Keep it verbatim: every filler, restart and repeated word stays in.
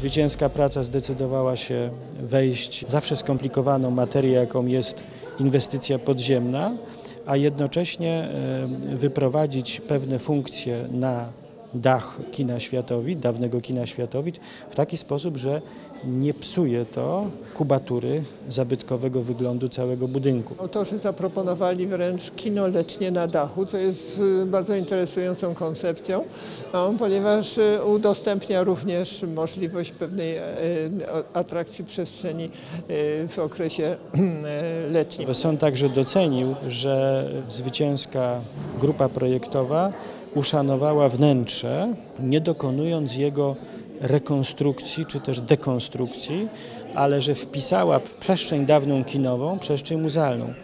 Zwycięska praca zdecydowała się wejść w zawsze skomplikowaną materię, jaką jest inwestycja podziemna, a jednocześnie wyprowadzić pewne funkcje na dach kina Światowid, dawnego kina Światowid, w taki sposób, że nie psuje to kubatury zabytkowego wyglądu całego budynku. Autorzy zaproponowali wręcz kino letnie na dachu, co jest bardzo interesującą koncepcją, ponieważ udostępnia również możliwość pewnej atrakcji przestrzeni w okresie letnim. Sąd także docenił, że zwycięska grupa projektowa uszanowała wnętrze, nie dokonując jego rekonstrukcji czy też dekonstrukcji, ale że wpisała w przestrzeń dawną kinową przestrzeń muzealną.